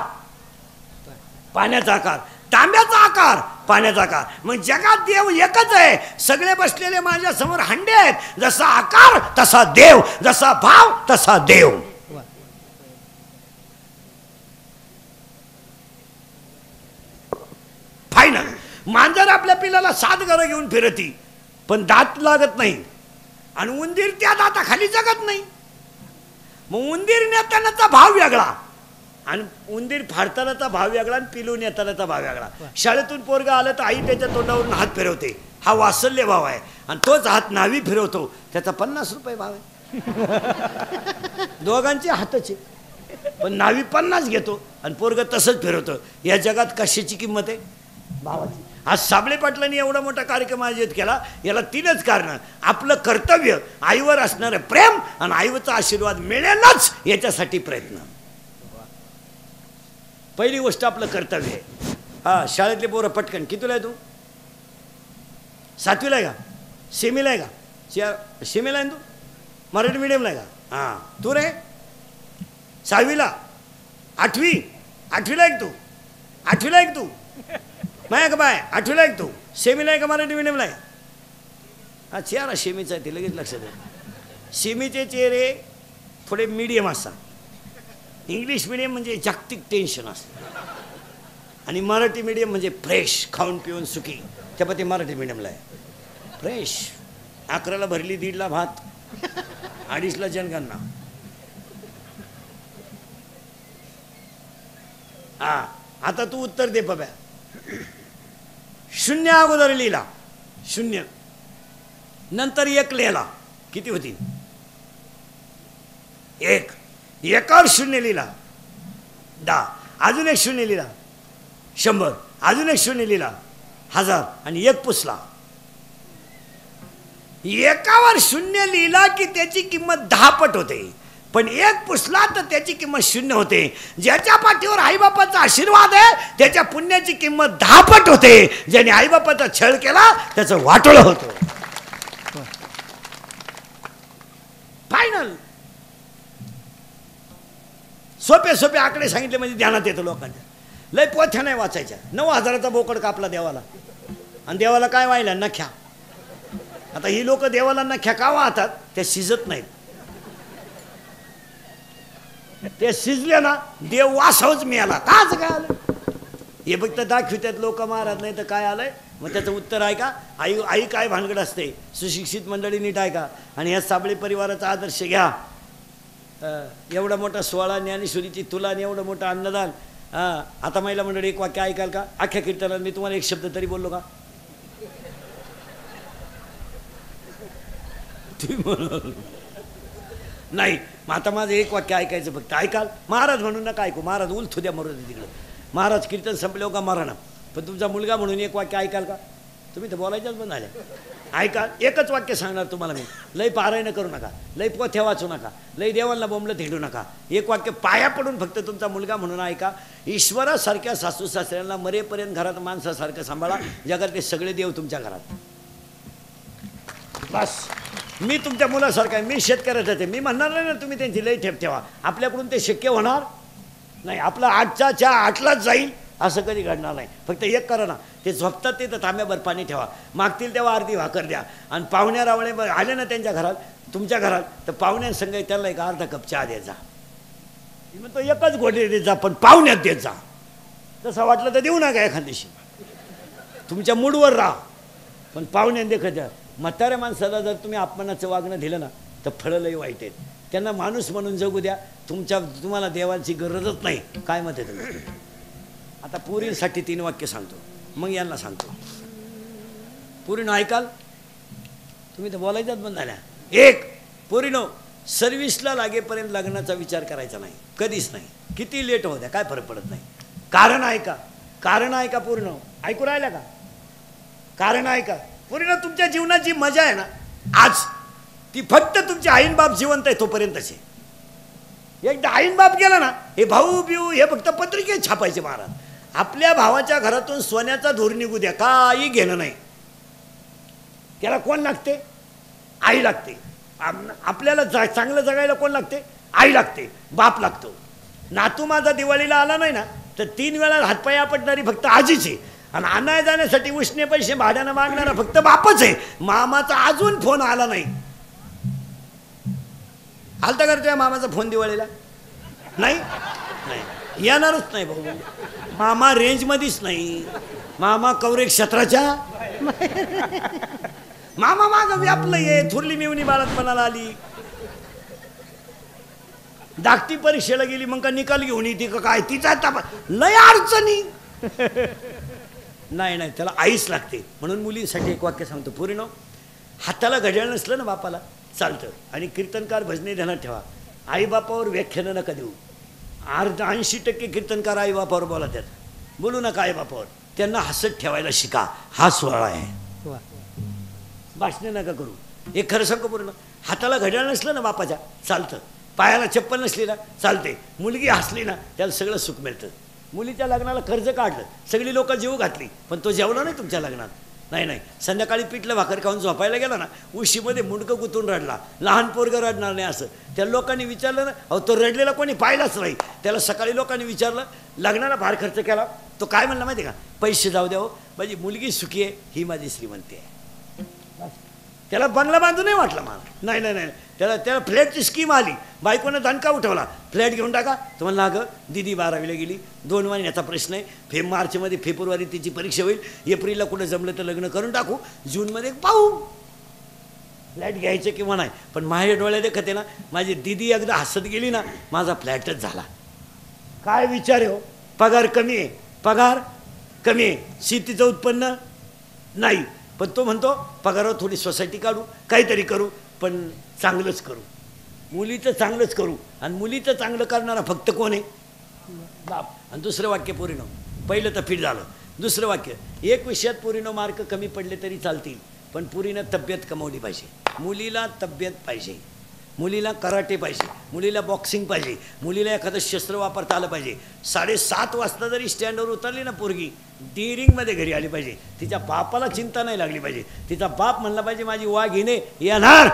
पाण्याचा आकार, तांब्याचा आकार पाण्याचा आकार। मग जगात देव एकच आहे, सगळे बसलेले माझ्या समोर हंडे आहेत। जसा आकार तसा देव, जसा भाव तसा देव। फायनल। मांजर आपल्या पिलाला 7 घरं घेऊन फिरती पण दात लागत नाही, आणि उंदीर त्या दाताखाली जगत नाही। मग उंदीर नेतानाचा भाव वेगळा आणि उंदीर फाडतानाचा भाव वेगळा आणि पिलून येतानाचा भाव वेगळा। शाळेतून पोरगं आलं तर आई त्याच्या तोंडावरून हात फिरवते, हा वासल्य भाव आहे, आणि तोच हात नावी फिरवतो त्याचा 50 रुपये भाव आहे। दोघांचे हाताचे पण नावी 50 घेतो आणि पोरगं तसंच फिरवतो। या जगात कशाची किंमत आहे? भावाची। आज साबळे पाटलांनी एवढा मोठा कार्यक्रम आयोजित केला, याला 3च कारणं: आपलं कर्तव्य, आईवर असणारं प्रेम, आणि आईवरचा आशीर्वाद मिळेलच याच्यासाठी प्रयत्न। पहिली गोष्ट आपलं कर्तव्य आहे। हां शाळेतले पोरं पटकन, कितीला आहे तू? 7वीला आहे का? सेमीला आहे का? सेमीला आहे तू? मराठी मीडियमला आहे का? हां तू रे 6वीला? 8वी? 8वीला आहे तू? 8वीला आहे तू? माया का बाय? 8वीला आहे तू? सेमीला आहे का मराठी मीडियमला आहे? अच्छा ना, सेमीचा आहे ते लगेच लक्षात येतं। सेमीचे चेहरे थोडे मीडियम असतात, इंग्लिश मीडियम म्हणजे जागतिक टेन्शन असतं, आणि मराठी मीडियम म्हणजे फ्रेश, खाऊन पिऊन सुखी। त्यापती मराठी मीडियमला आहे फ्रेश, 11ला भरली, 1.5ला भात, 2.5ला जनगणना। हा आता तू उत्तर दे बाबा। 0 अगोदर लिहिला 0, नंतर 1 लिहिला, किती होती? 1। 1 शून्य लिहिला, 10। अजून 1 शून्य लिहिला, 100। अजून 1 शून्य लिहिला, 1000। आणि 1 पुसला। 1वर शून्य लिहिला की त्याची किंमत 10 पट होते, पण 1 पुसला तर त्याची किंमत 0 होते। ज्याच्या पाठीवर आईबापाचा आशीर्वाद आहे त्याच्या पुण्याची किंमत 10 पट होते। ज्याने आईबापाचा छळ केला त्याचं वाटोळं होतं। फायनल। सोपे सोपे आकडे सांगितले म्हणजे ध्यानात येतं लोकांच्या। लय पोथ्या नाही वाचायच्या। 9,000चा बोकड कापला देवाला, आणि देवाला काय व्हायला? नख्या। आता ही लोक देवाला नख्या का वाहतात? त्या शिजत नाहीत, ते शिजले ना देव वासावच मिळाला। काच काय आलं? हे फक्त दाखवितात लोक महाराज, नाही तर काय आलंय मग त्याचं उत्तर आहे का? आई आई काय भानगड असते, सुशिक्षित मंडळी नीट आहे का? आणि या साबळे परिवाराचा आदर्श घ्या. एवढा मोठा सोहळा, ज्ञानेश्वरीची तुला आणि एवढं मोठं अन्नदान. आता महिला मंडळी एक वाक्य ऐकाल का? अख्ख्या कीर्तनात मी तुम्हाला एक शब्द तरी बोललो का? नाही. मग आता माझं एक वाक्य ऐकायचं फक्त, ऐकाल? महाराज म्हणून नका ऐकू, महाराज उलथू द्या मरू दे तिकडं. महाराज कीर्तन संपले का मराणा, पण तुमचा मुलगा म्हणून एक वाक्य ऐकाल का? तुम्ही तर बोलायच्याच बंद झाल्या. ऐकाल? एकच वाक्य सांगणार तुम्हाला मी. लय पारायण करू नका, लय पोथ्या वाचू नका, लय देवांना बोंबलं हिंडू नका. एक वाक्य पाया पडून फक्त तुमचा मुलगा म्हणून ऐका. ईश्वरासारख्या सासू सासऱ्यांना मरेपर्यंत घरात माणसासारखं सांभाळा. जगातले सगळे देव तुमच्या घरात. बस, मी तुमच्या मुलासारखा आहे. मी शेतकऱ्याचं ते मी म्हणणार नाही ना तुम्ही त्यांची लय ठेप ठेवा. आपल्याकडून ते शक्य होणार नाही. आपला आठचा चहा आठलाच जाईल असं कधी घडणार नाही. फक्त एक करा ना, ते झोपतात ते तर तांब्याभर पाणी ठेवा, मागतील तेव्हा अर्धी भाकर द्या. आणि पाहुण्या रावळे आले ना त्यांच्या घरात, तुमच्या घरात, तर पाहुण्यांसंग त्याला एक अर्धा कप चहा द्यायचा. मग तो एकच गोटे देत जा, पण पाहुण्यात देत जा. तसं वाटलं तर देऊ नका एखाद्याशी, तुमच्या मूडवर राहा, पण पाहुण्यात देखत द्या. म्हाताऱ्या माणसाला जर तुम्ही अपमानाचं वागणं दिलं ना तर फळं लई वाईट आहेत. त्यांना माणूस म्हणून जगू द्या. तुम्हाला देवाची गरजच नाही. काय मत आहे तुम्ही? आता पुरींसाठी 3 वाक्य सांगतो, मग यांना सांगतो. पुरीनो ऐकाल? तुम्ही तर बोलायच्याच बंद झाल्या. 1, पुरीनो, सर्व्हिसला लागेपर्यंत लग्नाचा विचार करायचा नाही, कधीच नाही. किती लेट होऊ द्या, काय फरक पडत नाही. कारण ऐका, कारण ऐका पुरीनो. ऐकू राहिला का? कारण ऐका पुरीनो. तुमच्या जीवनाची मजा आहे ना आज, ती फक्त तुमची आईनबाप जिवंत आहे तोपर्यंतची. एकदा आईनबाप गेला ना, हे भाऊ बिऊ हे फक्त पत्रिके छापायचे महाराज. आपल्या भावाच्या घरातून सोन्याचा धूर निघू द्या, काही घेणं नाही. त्याला कोण लागते? आई लागते. आपल्याला चांगलं जगायला कोण लागते? आई लागते, बाप लागतो. नातू माझा दिवाळीला आला नाही ना तर 3 वेळा हातपाय आपटणारी फक्त आजीची. आणि आणाय जाण्यासाठी उष्णे पैसे भाड्यानं मागणारा फक्त बापच आहे. मामाचा अजून फोन आला नाही. आलता करतो या मामाचा फोन दिवाळीला? नाही नाही, येणारच नाही भाऊ. मामा रेंजमध्येच नाही. मामा कवरेज क्षेत्राच्या. मामा मागं व्यापलं ये. थुरली मिवणी बाळात मनाला आली. धाकटी परीक्षेला गेली मग का निकाल घेऊन येते का काय? तिचा ताबा लय अडचणी. नाही नाही, त्याला आईच लागते. म्हणून मुलींसाठी 1 वाक्य सांगतो. पुरीनो, हाताला घड्याळ नसलं ना बापाला चालतं. आणि कीर्तनकार भजने ध्यानात ठेवा, आईबापावर व्याख्यानं नका देऊ. 80% कीर्तनकार आईबापावर बोलतात. बोलू नका आईबापावर, त्यांना हसत ठेवायला शिका. हा सोहळा आहे, भाषणे नका करू. एक खरं सांगतो पूर्ण, हाताला घड्याळ नसलं ना बापाच्या चालतं. पायाला चप्पल नसली ना चालते. मुलगी हसली ना त्याला सगळं सुख मिळतं. मुलीच्या लग्नाला कर्ज काढलं, सगळी लोक जीव घातली, पण तो जेवला नाही तुमच्या लग्नात. नाही नाही, संध्याकाळी पिठलं भाकर खाऊन झोपायला गेला ना, उशीमध्ये मुंडकं गुतून रडला. लहान पोरगं रडणार नाही असं त्या लोकांनी विचारलं ना. अहो, तो रडलेला कोणी पाहिलाच नाही. त्याला सकाळी लोकांनी विचारलं, लग्नाला फार खर्च केला. तो काय म्हणला माहिती का? पैसे जाऊ द्या हो, माझी मुलगी सुखी आहे, ही माझी श्रीमंती आहे. त्याला बंगला बांधू नाही वाटला मला. नाही नाही नाही, त्याला त्याला फ्लॅटची स्कीम आली. बायकोनं दणका उठवला, फ्लॅट घेऊन टाका. तुम्हाला लागं दिदी 12वीला गेली, 2 महिन्याचा प्रश्न आहे. मार्चमध्ये फेब्रुवारी तिची परीक्षा होईल. एप्रिलला कुठं जमलं तर लग्न करून टाकू. जूनमध्ये पाहू फ्लॅट घ्यायचं किंवा नाही. पण माझ्या डोळ्या देखते ना, माझी दिदी एकदा हसत गेली ना, माझा फ्लॅटच झाला. काय विचार आहे हो? पगार कमी आहे, पगार कमी आहे, शेतीचं उत्पन्न नाही. पण तो म्हणतो पगारावर थोडी सोसायटी काढू, काहीतरी करू, पण चांगलंच करू. मुलीचं चांगलंच करू. आणि मुलीचं चांगलं करणारा फक्त कोण आहे? बाप. आणि 2 वाक्य पुरीनो, पहिलं तर फिट झालं. 2 वाक्य, 1 विषयात पुरीनो मार्क कमी पडले तरी चालतील, पण पुरीनं तब्येत कमवली पाहिजे. मुलीला तब्येत पाहिजे, मुलीला कराटे पाहिजे, मुलीला बॉक्सिंग पाहिजे, मुलीला एखादं शस्त्र वापरता आलं पाहिजे. 7:30 वाजता जरी स्टँडवर उतरली ना पोरगी, डिरिंगमध्ये घरी आली पाहिजे. तिच्या बापाला चिंता नाही लागली पाहिजे. तिचा बाप म्हणला पाहिजे, माझी वाघिणे येणार,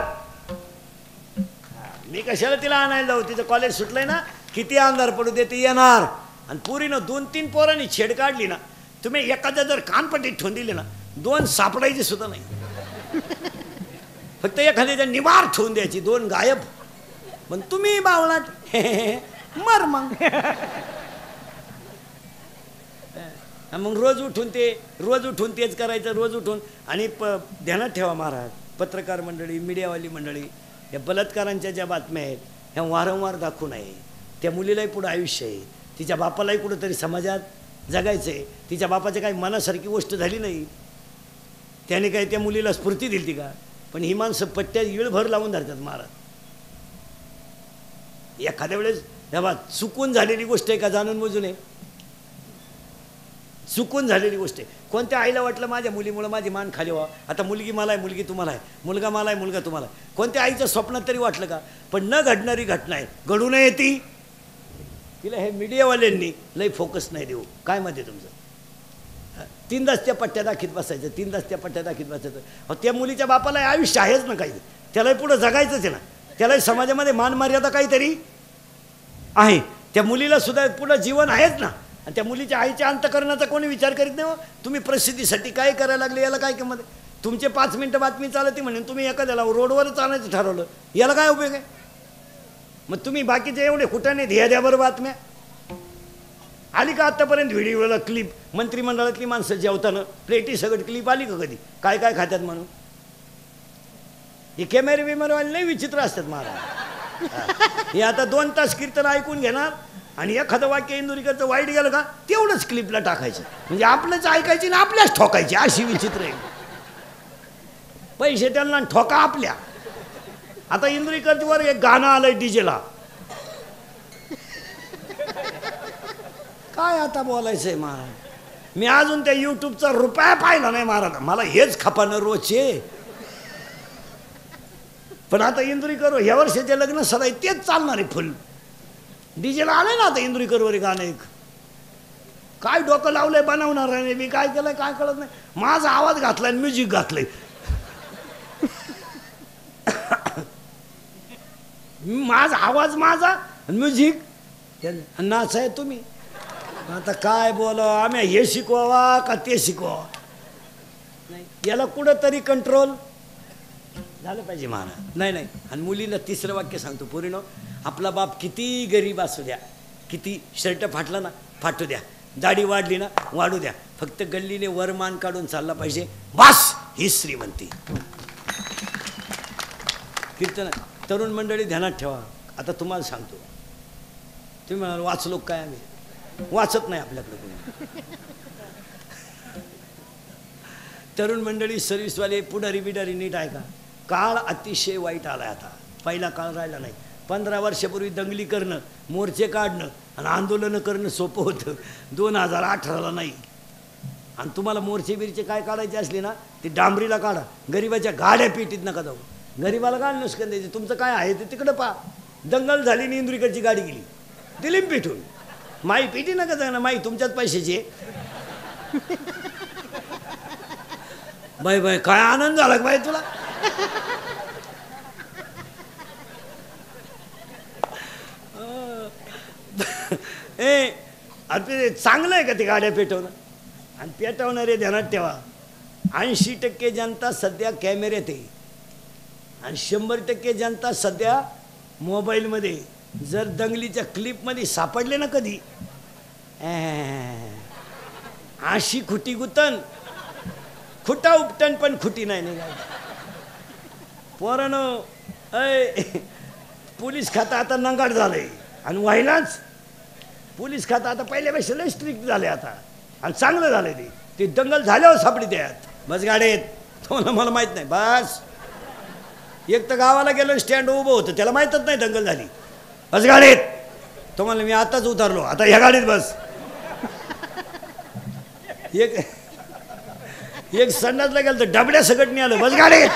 मी कशाला तिला आणायला जाऊ? तिचं कॉलेज सुटलंय ना, किती अंधार पडू दे, ती येणार. आणि पुरीनं 2-3 पोरांनी छेड काढली ना, तुम्ही एखाद्या जर कानपट्टीत ठेवून दिली ना, 2 सापडायची सुद्धा नाही. फक्त एखाद्याच्या निवार ठेवून द्यायची, 2 गायब. पण तुम्ही बावळात मग मग रोज उठून तेच करायचं, रोज उठून। आणि ध्यानात ठेवा महाराज, पत्रकार मंडळी, मीडियावाली मंडळी, या बलात्कारांच्या ज्या बातम्या आहेत ह्या वारंवार दाखवू नये। त्या मुलीलाही पुढे आयुष्य आहे, तिच्या बापालाही कुठेतरी समाजात जगायचं आहे। तिच्या बापाच्या काही मनासारखी गोष्ट झाली नाही, त्याने काही त्या मुलीला स्फूर्ती दिली ती का? पण ही माणसं पट्ट्यात येळभर लावून धरतात महाराज। एखाद्या वेळेस बाबा चुकून झालेली गोष्ट आहे का? जाणून बुजून आहे, चुकून झालेली गोष्ट आहे। कोणत्या आईला वाटलं माझ्या मुलीमुळे माझी मान खाली व्हा, आता मुलगी मला आहे, मुलगी तुम्हाला आहे, मुलगा मला आहे, मुलगा तुम्हाला आहे। कोणत्या आईच्या स्वप्नात तरी वाटलं का? पण न घडणारी घटना आहे, घडू नये ती। तिला हे मीडियावाल्यांनी लई फोकस नाही देऊ। काय मत आहे तुमचं? 3 तास त्या पट्ट्या दाखीत बसायचं, 3 तास त्या पट्ट्या दाखीत बसायचं। त्या मुलीच्या बापाला आयुष्य आहेच ना काही, त्यालाही पुढं जगायचंच आहे ना, त्यालाही समाजामध्ये मान मर्यादा काहीतरी आहे। त्या मुलीला सुद्धा पुढं जीवन आहेच ना। आणि त्या मुलीच्या आईच्या अंतकरणाचा कोणी विचार करीत नाही हो। तुम्ही प्रसिद्धीसाठी काय करायला लागले, याला काय किंमत? तुमचे 5 मिनटं बातमी चालते म्हणून तुम्ही एखाद्याला रोडवरच आणायचं ठरवलं, याला काय उपयोग आहे? मग तुम्ही बाकीचे एवढे कुठाने ध्याद्यावर बातम्या आली का आत्तापर्यंत? व्हिडिओला क्लिप, मंत्रिमंडळातली माणसं जेवताना प्लेटी सगळं क्लिप आली का कधी? काय काय खात्यात म्हणून? हे कॅमेरे बिमेरेवाले नाही विचित्र असतात महाराज। हे आता 2 तास कीर्तन ऐकून घेणार आणि एखादं वाक्य इंदोरीकरचं वाईट गेलं का तेवढंच क्लिपला टाकायचं, म्हणजे आपलंच ऐकायची ना आपल्याच ठोकायची, अशी विचित्र आहे। पैसे त्यांना ठोका आपल्या। आता इंदोरीकरवर एक गाणं आलंय डीजेला, काय आता बोलायचंय महाराज? मी अजून त्या युट्यूबचा रुपया पाहिला नाही महाराज, मला हेच खपानं रोजचे। पण आता इंदोरीकर ह्या वर्षाचे लग्न सदाई तेच चालणार आहे फुल। डीजेला आले ना आता इंदोरीकरवर गाणं एक, काय डोकं लावलंय बनवणार आहे? मी काय केलंय काय कळत नाही, माझा आवाज घातलाय, म्युझिक घातलंय। माझा आवाज माझा, म्युझिक नाच आहे तुम्ही। आता काय बोला, आम्ही हे शिकवावा का ते शिकवावा? याला कुठंतरी कंट्रोल झालं पाहिजे महाराज। नाही नाही। आणि मुलीला 3रं वाक्य सांगतो, पोरीनो, आपला बाप किती गरीब असू द्या, किती शर्ट फाटला ना फाटू द्या, दाढी वाढली ना वाढू द्या, फक्त गल्लीने वरमान काढून चालला पाहिजे, बस ही श्रीमंती। कीर्तन तरुण मंडळी ध्यानात ठेवा। आता तुम्हाला सांगतो, तुम्ही म्हणाल वाचलो काय? आम्ही वाचत नाही, आपल्याकडे कोणी। तरुण मंडळी, सर्व्हिसवाले, पुढारी बिडारी नीट आहे का? काळ अतिशय वाईट आला आहे आता, पहिला काळ राहिला नाही। 15 वर्षापूर्वी दंगली करणं, मोर्चे काढणं आणि आंदोलनं करणं सोपं होतं, 2018ला नाही। आणि तुम्हाला मोर्चे बिरचे काय काढायचे असले ना, ते डांबरीला काढा, गरिबाच्या गाड्या पेटीत नका जाऊ, गरिबाला काय नुकसान द्यायचे? तुमचं काय आहे ते तिकडं पा। दंगल झाली आणि इंदोरीकरची गाडी गेली, दिली पेटून, माई पेटी नका जाऊ ना, माई तुमच्याच पैशाची। बाय बाय, काय आनंद झाला बाई तुला? ए, चांगलं आहे का ते गाड्या पेटवणं? आणि पेटवणारे ध्यानात ठेवा, 80% जनता सध्या कॅमेऱ्यात आहे आणि 100% जनता सध्या मोबाईलमध्ये। जर दंगलीच्या क्लिपमध्ये सापडले ना कधी, अशी खुटी गुतन, खुटा उपटन पण खुटी नाही निघाली पोरानो। पोलीस खातं आता नंगाड झालंय आणि व्हायलाच पोलीस खातं आता पहिल्यापेक्षा लय स्ट्रिक्ट झाले आता, आणि चांगलं झालं ते दंगल झाल्यावर सापडी त्यात। बस गाडे तो मला माहीत नाही, बस एक तर गावाला गेलो स्टँड उभं होतं, त्याला माहीतच नाही दंगल झाली। बस गाडीत तो म्हणलं मी आताच उतरलो, आता ह्या गाडीत बस। एक संडासला गेलं तर डबड्या सकट नाही आलं, बस गाडीत।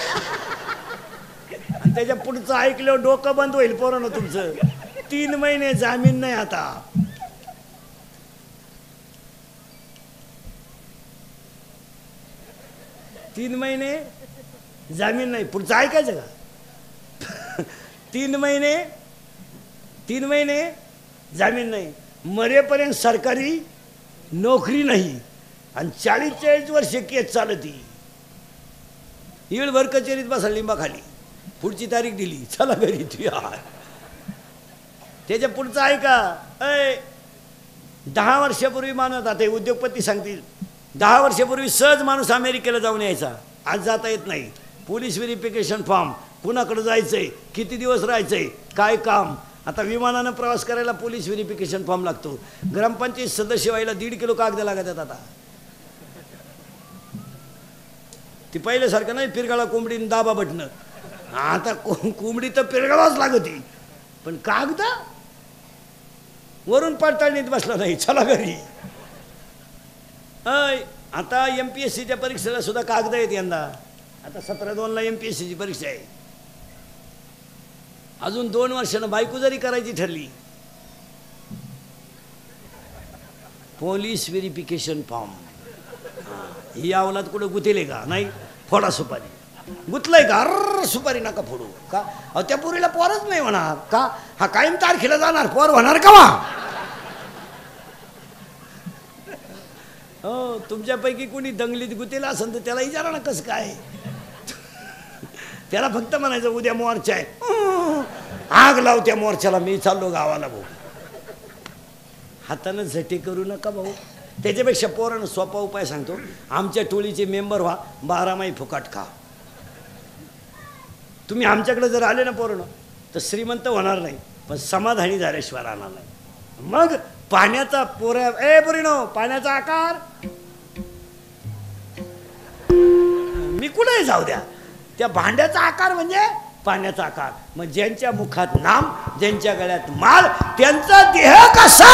आणि त्याच्या पुढचं ऐकलं डोकं बंद होईल पोरांनो तुमचं। 3 महिने जामीन नाही आता। तीन महिने जामीन नाही, पुढचं ऐकायचं का? 3 महिने जामीन नाही, मरेपर्यंत सरकारी नोकरी नाही, आणि 40-40 वर्ष केस चालती। येळभर कचेरीत बसा लिंबाखाली, पुढची तारीख दिली, चला घरी तू यार। त्याच्या पुढचं ऐका, 10 वर्षापूर्वी माणूस, आता उद्योगपती सांगतील, 10 वर्षापूर्वी सहज माणूस अमेरिकेला जाऊन यायचा, आज जाता येत नाही। पोलीस व्हेरिफिकेशन फॉर्म, कुणाकडे जायचंय, किती दिवस राहायचंय, काय काम। आता विमानाने प्रवास करायला पोलीस व्हेरिफिकेशन फॉर्म लागतो, ग्रामपंचायत सदस्य व्हायला 1.5 किलो कागद लागतात। आता ती पहिल्यासारखं नाही पिरगाळा कोंबडीने दाबा बटणं, आता कोंबडी तर पिरगाळाच लागती, पण कागद वरून पडताळणीत बसला नाही, चला घरी। आता एमपीएससीच्या परीक्षेला सुद्धा कागद आहेत यंदा। आता 17/2 ला एमपीएससीची परीक्षा आहे, अजून 2 वर्षांनी बायको जरी करायची ठरली, पोलीस व्हेरिफिकेशन फॉर्म। ही अवलाद कुठे गुतेले का नाही, फोडा सुपारी। गुतलाय का, अर सुपारी नका फोडू का, त्या पुरीला पोरच नाही होणार का, हा कायम तारखेला जाणार, पोर होणार का वा। हो, तुमच्यापैकी कोणी दंगलीत गुतेला असेल तर त्याला विचारा ना कसं काय। त्याला फक्त म्हणायचं उद्या मोर्चा आहे, आग लाव त्या मोर्चाला, मी चाललो गावाला। भाऊ हाताने झटे करू नका भाऊ, त्याच्यापेक्षा पोरांना सोपा उपाय सांगतो, आमच्या टोळीचे मेंबर व्हा, 12 महिने फुकाट खा। तुम्ही आमच्याकडे जर आले ना पोरण तर श्रीमंत होणार नाही, पण समाधानी झाल्याशिवाय राहणार नाही। मग पाण्याचा पोऱ्या ए पोरीनो, पाण्याचा आकार मी कुठे जाऊ द्या, त्या भांड्याचा आकार म्हणजे पाण्याचा आकार। मग ज्यांच्या मुखात नाम, ज्यांच्या गळ्यात माल, त्यांचा देह कसा।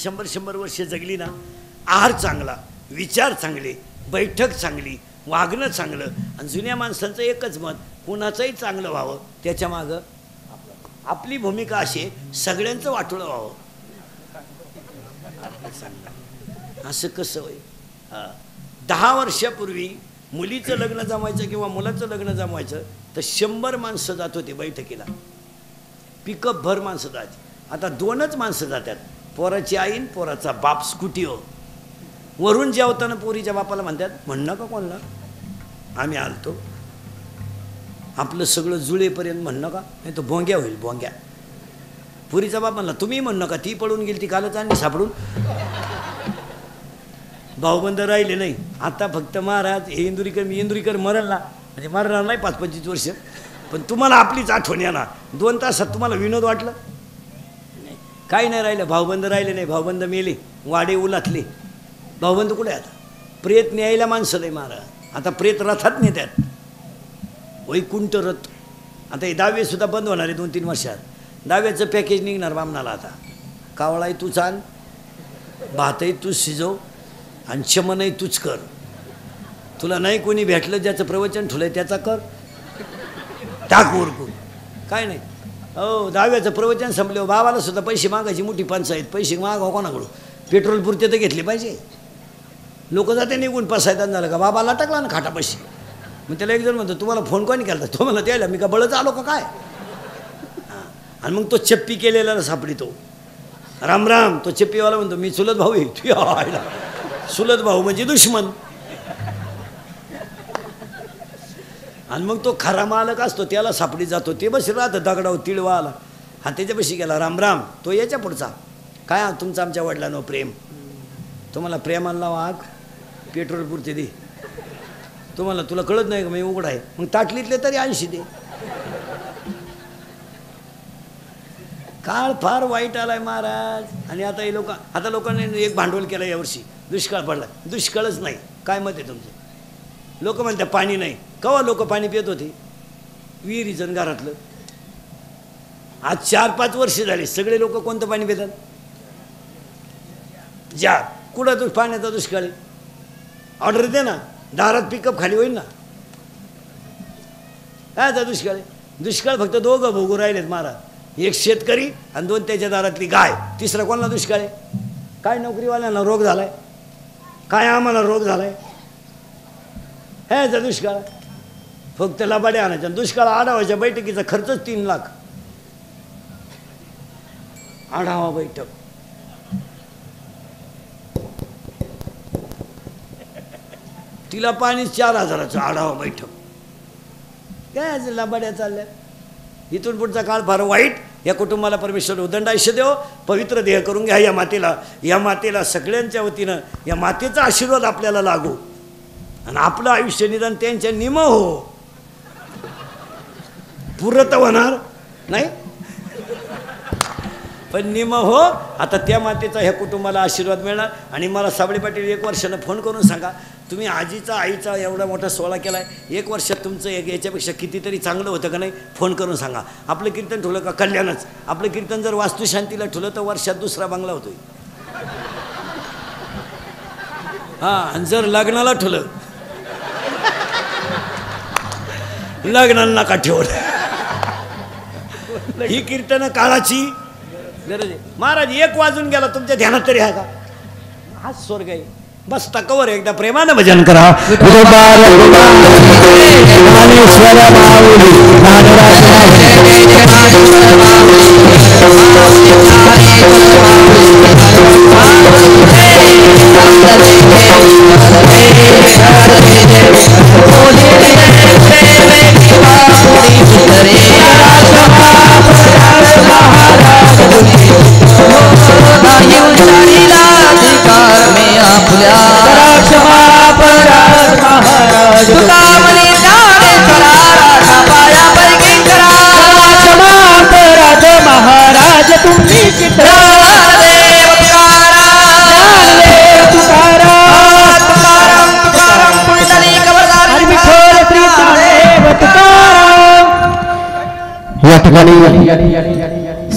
शंभर 100 वर्ष जगली ना, आहार चांगला, विचार चांगले, बैठक चांगली, वागणं चांगलं। आणि जुन्या माणसांचं एकच मत, कोणाचंही चांगलं व्हावं, त्याच्या मागं आपली भूमिका अशी, सगळ्यांचं वाटोळं व्हावं। असं कसं होय. 10 वर्षापूर्वी मुलीचं लग्न जमवायचं किंवा मुलाचं लग्न जमवायचं तर 100 माणसं जात होती बैठकीला, पिकअप भर माणसं जायची. आता 2च माणसं जातात, पोराची आई पोराचा बाप स्कूटीवर. वरून जेवताना पोरीच्या बापाला म्हणतात, म्हण नका कोणाला, आम्ही आलतो, आपलं सगळं जुळेपर्यंत म्हण नका, नाही तर भोंग्या होईल भोंग्या. पुरीचा बाप म्हणला, तुम्ही म्हण नका, ती पळून गेली, ती कालच आणि सापडून भाऊबंद राहिले नाही. आता फक्त महाराज हे इंदुरीकर, मी इंदुरीकर मरला म्हणजे मरणार नाही 25-25 वर्ष, पण तुम्हाला आपलीच आठवण या ना. 2 तासात तुम्हाला विनोद वाटला नाही, काही नाही राहिलं. भाऊबंद राहिले नाही, भाऊबंद मेले, वाडे उलातले. भाऊबंद कुठे आता? प्रेत न्यायला माणसं नाही महाराज, आता प्रेत रथात नेतात, वैकुंठ रथ. आता हे दावेसुद्धा बंद होणार आहे 2-3 वर्षात. दाव्याचं पॅकेज निघणार बामणाला. आता कावळाही तूच आण, भातही तूच शिजव आणि शमनही तूच कर. तुला नाही कोणी भेटलं ज्याचं प्रवचन ठुलं त्याचा कर, टाक उरकून, काय नाही. हो, दाव्याचं प्रवचन संपलं, बाबाला सुद्धा पैसे मागायची मोठी पंचायत. पैसे मागावं कोणाकडून? पेट्रोल पुरते तर घेतले पाहिजे. लोक जाते निघून, पसायता झालं का बाबाला टाकला ना खाटा पैसे. मग त्याला एक जण म्हणतो, तुम्हाला फोन कोणी केला? तो मला द्यायला, मी का बळच आलो का काय? आणि मग तो चप्पी केलेला सापडी तो, राम राम. तो चप्पीवाला म्हणतो, मी चुलत भाऊ आहे. तू आयला, चुलत भाऊ म्हणजे दुश्मन. आणि मग तो खरा मालक असतो, त्याला सापडी जातो. ते बस राहतं दगडाव, तिळवा आला हा त्याच्यापाशी गेला, राम राम. तो याच्या पुढचा, काय तुमचं आमच्या वडिलांनो प्रेम, तुम्हाला प्रेमाला वाघ पेट्रोल पुरते दे, तुम्हाला तुला कळत नाही का मी उघडा आहे, मग ताटलीतले तरी 80 दे. काळ फार वाईट आलाय महाराज. आणि आता हे लोक, आता लोकांनी एक भांडवल केलं यावर्षी, दुष्काळ पडला. दुष्काळच नाही, काय मत आहे तुमचं? लोक म्हणतात पाणी नाही. केव्हा लोक पाणी पित होते? विहिरीजण घरातलं. आज 4-5 वर्ष झाले सगळे लोक कोणतं पाणी पितात? जार. कुठं तू पाण्याचा दुष्काळ आहे? ऑर्डर दे ना, दारात पिकअप खाली होईल ना. काय आता दुष्काळ आहे? दुष्काळ फक्त दोघं भोगू राहिलेत महाराज, एक शेतकरी आणि 2 त्याच्या दारातली गाय. तिसरा कोणाला दुष्काळ आहे? काय नोकरीवाल्यांना रोग झालाय, काय आम्हाला रोग झालाय, ह्या याचा दुष्काळ. फक्त लबाड्या आणायच्या, दुष्काळ आढावायच्या बैठकीचा खर्चच 3 लाख. आढावा बैठक तिला पाणी 4000 आढावा बैठक. काय लबाड्या चालल्या. इथून पुढचा काळ फार वाईट. या कुटुंबाला परमेश्वर उदंड आयुष्य देव, पवित्र देह करून घ्या. या मातेला, या मातेला सगळ्यांच्या वतीनं या मातेचा आशीर्वाद आपल्याला लागू आणि आपलं आयुष्य निदान त्यांच्या निम हो. पुरत होणार नाही पण निम हो. आता त्या मातेचा ह्या कुटुंबाला आशीर्वाद मिळणार. आणि मला साबळे पाटील 1 वर्षानं फोन करून सांगा, तुम्ही आजीचा आईचा एवढा मोठा सोहळा केला आहे, 1 वर्षात तुमचं याच्यापेक्षा कितीतरी चांगलं होतं का नाही? फोन करून सांगा. आपलं कीर्तन ठुलं का कल्याणच. आपलं कीर्तन जर वास्तुशांतीला ठुलं तर वर्षात 2रा बंगला होतोय. हां, जर लग्नाला ठुलं, लग्नाला नका ठेवलं. ही कीर्तन काळाची गरज आहे महाराज. 1 वाजून गेला, तुमच्या ध्यानात तरी आहे का? हाच स्वर्ग आहे. बस तकवर एकदा प्रेमानं भजन करा.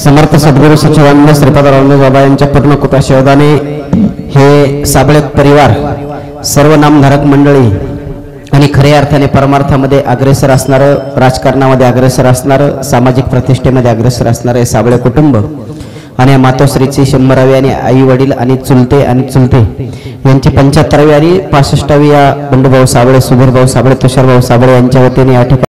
समर्थ सद्गुरु सचिवानंद श्रीपादराव बाबा यांच्या पूर्ण कृपा शोधाने हे साबळे परिवार, सर्व नामधारक मंडळी आणि खऱ्या अर्थाने परमार्थामध्ये अग्रेसर असणारं, राजकारणामध्ये अग्रेसर असणारं, सामाजिक प्रतिष्ठेमध्ये अग्रेसर असणारं हे साबळे कुटुंब आणि मातोश्रीची 100वी आणि आई वडील आणि चुलते आणि चुलते यांची 75वी आणि 65वी या बंडूभाऊ साबळे, सुधीरभाऊ साबळे, तुषारभाऊ साबळे यांच्या वतीने या ठिकाणी